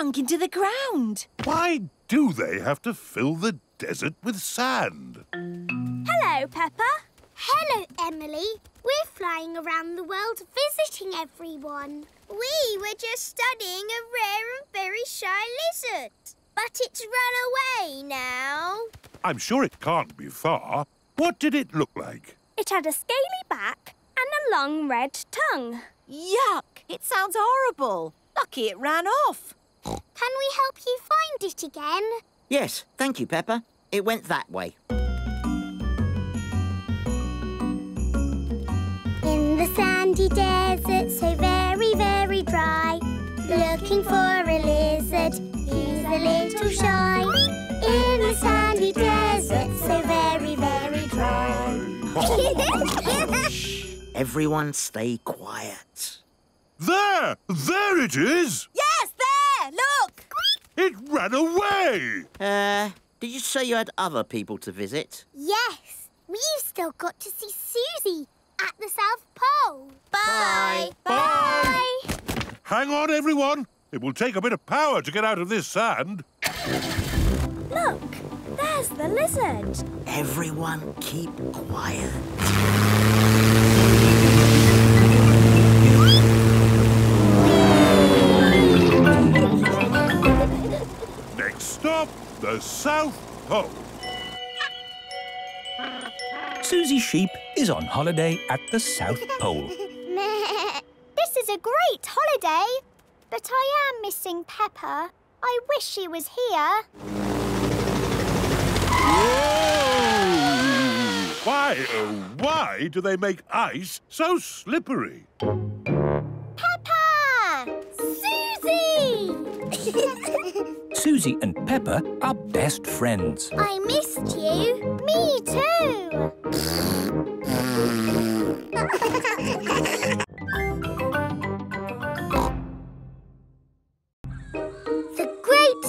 sunk into the ground. Why do they have to fill the desert with sand? Hello, Peppa. Hello, Emily. We're flying around the world visiting everyone. We were just studying a rare and very shy lizard. But it's run away now. I'm sure it can't be far. What did it look like? It had a scaly back and a long red tongue. Yuck! It sounds horrible. Lucky it ran off. Can we help you find it again? Yes, thank you, Peppa. It went that way. In the sandy desert, so very, very dry, looking for a lizard, he's a little shy. In the sandy desert, so very, very dry. Shh! Everyone stay quiet. There! There it is! Yes, there! Look! It ran away! Did you say you had other people to visit? Yes. We've still got to see Susie at the South Pole. Bye! Bye! Bye. Bye. Hang on, everyone. It will take a bit of power to get out of this sand. Look, there's the lizard. Everyone keep quiet. Next stop, the South Pole. Susie Sheep is on holiday at the South Pole. This is a great holiday, but I am missing Peppa. I wish she was here. Whoa! Why, oh why do they make ice so slippery? Peppa! Susie! Susie and Peppa are best friends. I missed you. Me too.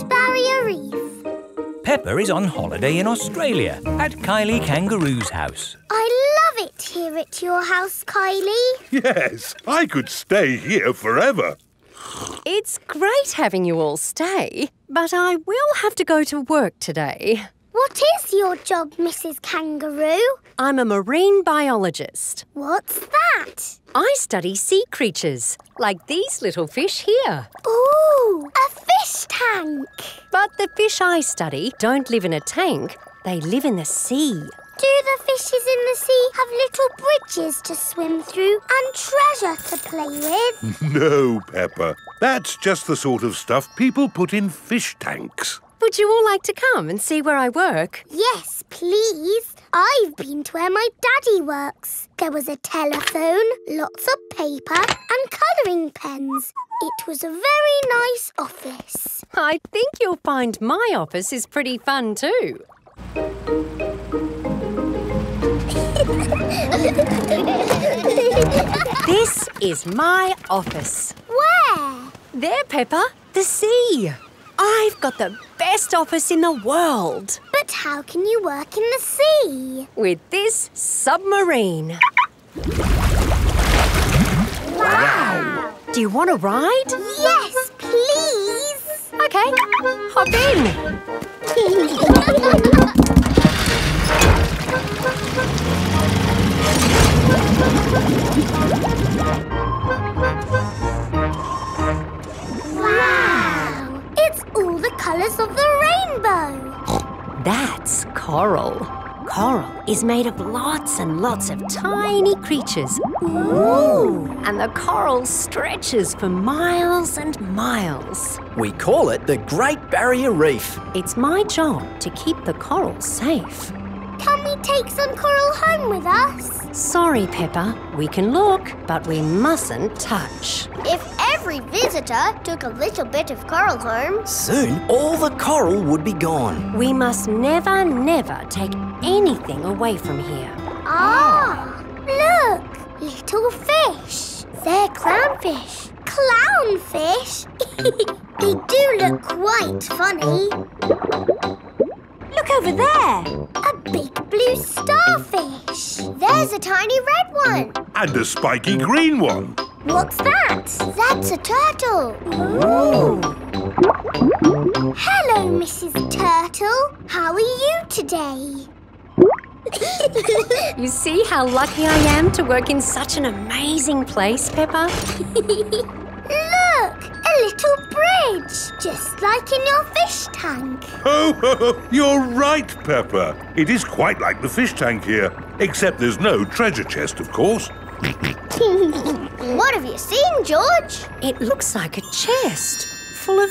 Barrier Reef. Peppa is on holiday in Australia at Kylie Kangaroo's house. I love it here at your house, Kylie. Yes, I could stay here forever. It's great having you all stay, but I will have to go to work today. What is your job, Mrs. Kangaroo? I'm a marine biologist. What's that? I study sea creatures, like these little fish here. Ooh, a fish tank! But the fish I study don't live in a tank, they live in the sea. Do the fishes in the sea have little bridges to swim through and treasure to play with? No, Peppa. That's just the sort of stuff people put in fish tanks. Would you all like to come and see where I work? Yes, please. I've been to where my daddy works. There was a telephone, lots of paper and colouring pens. It was a very nice office. I think you'll find my office is pretty fun too. This is my office. Where? There, Peppa. The sea. I've got the best office in the world. But how can you work in the sea? With this submarine. Wow! Do you want to ride? Yes, please. OK, hop in. Wow! It's all the colours of the rainbow. That's coral. Coral is made of lots and lots of tiny creatures. Ooh! And the coral stretches for miles and miles. We call it the Great Barrier Reef. It's my job to keep the coral safe. Can we take some coral home with us? Sorry, Peppa. We can look, but we mustn't touch. If every visitor took a little bit of coral home, soon all the coral would be gone. We must never, never take anything away from here. Ah! Look! Little fish. They're clownfish. Clownfish? They do look quite funny. Look over there! A big blue starfish! There's a tiny red one! And a spiky green one! What's that? That's a turtle. Ooh. Hello, Mrs. Turtle. How are you today? You see how lucky I am to work in such an amazing place, Peppa? Look, a little bridge, just like in your fish tank. Oh, you're right, Peppa. It is quite like the fish tank here, except there's no treasure chest, of course. What have you seen, George? It looks like a chest full of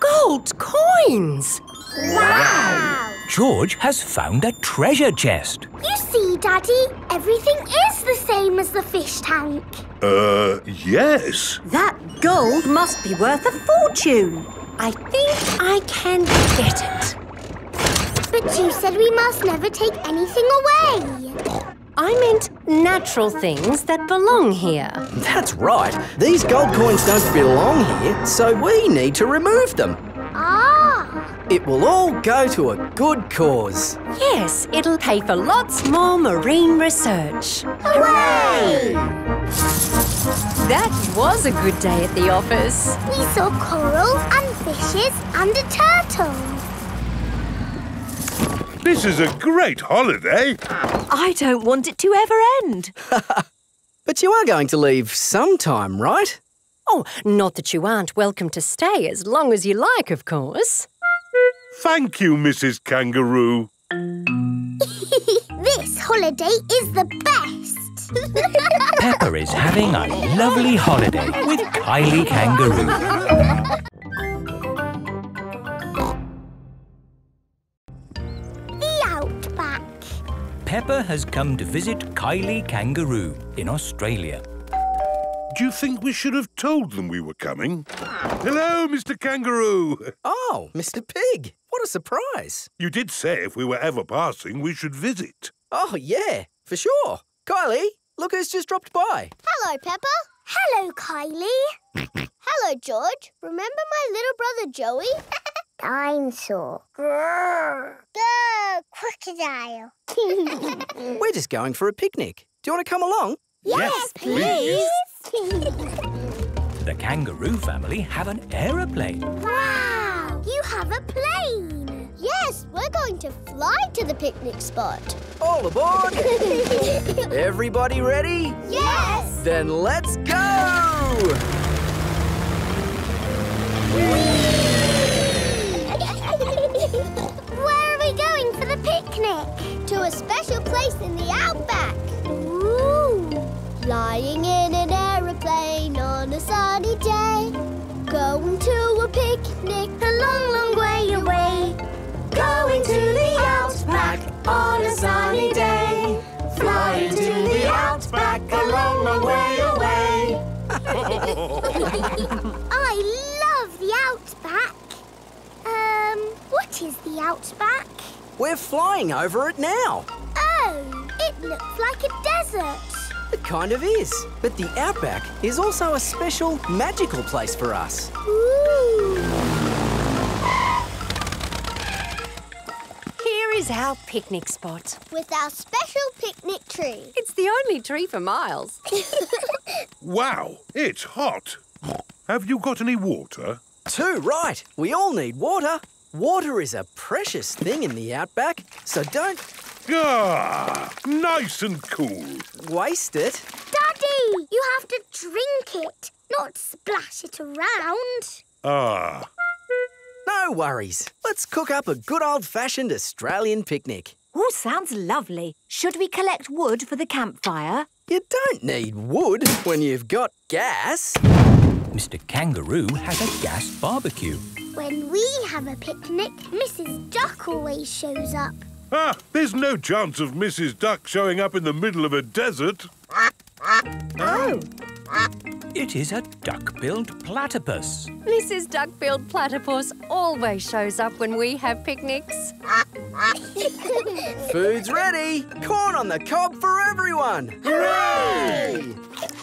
gold coins. Wow! George has found a treasure chest. You see, Daddy, everything is the same as the fish tank. Yes. That gold must be worth a fortune. I think I can get it. But you said we must never take anything away. I meant natural things that belong here. That's right. These gold coins don't belong here, so we need to remove them. Ah! It will all go to a good cause. Yes, it'll pay for lots more marine research. Hooray! That was a good day at the office. We saw coral and fishes and a turtle. This is a great holiday. I don't want it to ever end. But you are going to leave sometime, right? Oh, not that you aren't welcome to stay as long as you like, of course. Thank you, Mrs. Kangaroo. This holiday is the best. Peppa is having a lovely holiday with Kylie Kangaroo. Peppa has come to visit Kylie Kangaroo in Australia. Do you think we should have told them we were coming? Hello, Mr. Kangaroo. Oh, Mr. Pig. What a surprise. You did say if we were ever passing, we should visit. Oh, yeah, for sure. Kylie, look who's just dropped by. Hello, Peppa. Hello, Kylie. Hello, George. Remember my little brother, Joey? Dinosaur. Grrr. Grrr, crocodile. We're just going for a picnic. Do you want to come along? Yes, please. The kangaroo family have an aeroplane. Wow, you have a plane. Yes, we're going to fly to the picnic spot. All aboard. Everybody ready? Yes. Then let's go. Whee! Where are we going for the picnic? To a special place in the outback. Ooh! Flying in an aeroplane on a sunny day. Going to a picnic a long, long way away. Going to the outback on a sunny day. Flying to the outback a long, long way away. I love the outback. What is the outback? We're flying over it now. Oh, it looks like a desert. It kind of is. But the outback is also a special magical place for us. Ooh. Here is our picnic spot. With our special picnic tree. It's the only tree for miles. Wow, it's hot. Have you got any water? Too right. We all need water. Water is a precious thing in the outback, so don't... Ah, nice and cool. Waste it. Daddy, you have to drink it, not splash it around. Ah. No worries. Let's cook up a good old-fashioned Australian picnic. Oh, sounds lovely. Should we collect wood for the campfire? You don't need wood when you've got gas. Mr. Kangaroo has a gas barbecue. When we have a picnic, Mrs. Duck always shows up. Ah, there's no chance of Mrs. Duck showing up in the middle of a desert. Oh! It is a duck-billed platypus. Mrs. Duck-Billed Platypus always shows up when we have picnics. Food's ready! Corn on the cob for everyone! Hooray!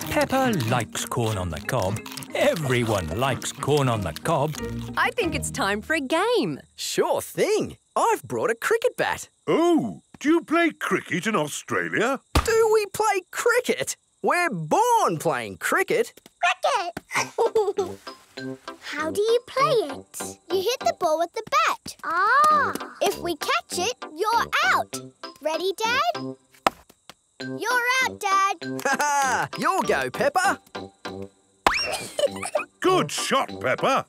Peppa likes corn on the cob. Everyone likes corn on the cob. I think it's time for a game. Sure thing. I've brought a cricket bat. Oh, do you play cricket in Australia? Do we play cricket? We're born playing cricket. Cricket! How do you play it? You hit the ball with the bat. Ah! If we catch it, you're out. Ready, Dad? You're out, Dad. Ha-ha! You'll go, Peppa. Good shot, Peppa.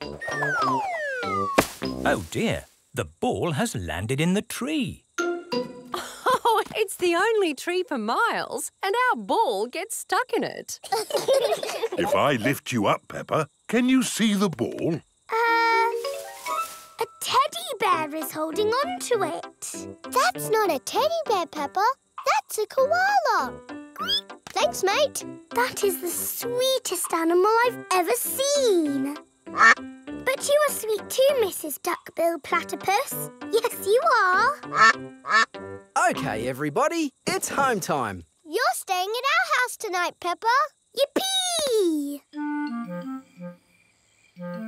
Oh, dear. The ball has landed in the tree. Oh, it's the only tree for miles, and our ball gets stuck in it. If I lift you up, Peppa, can you see the ball? A teddy bear is holding on to it. That's not a teddy bear, Peppa. That's a koala. Thanks, mate. That is the sweetest animal I've ever seen. But you are sweet too, Mrs. Duck-Billed Platypus. Yes, you are. OK, everybody, it's home time. You're staying at our house tonight, Peppa. Yippee!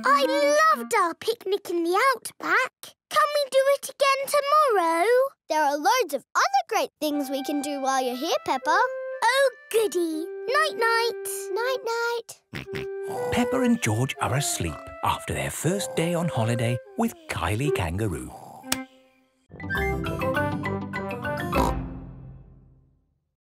I loved our picnic in the Outback. Can we do it again tomorrow? There are loads of other great things we can do while you're here, Peppa. Oh, goody. Night-night. Night-night. Peppa and George are asleep after their first day on holiday with Kylie Kangaroo.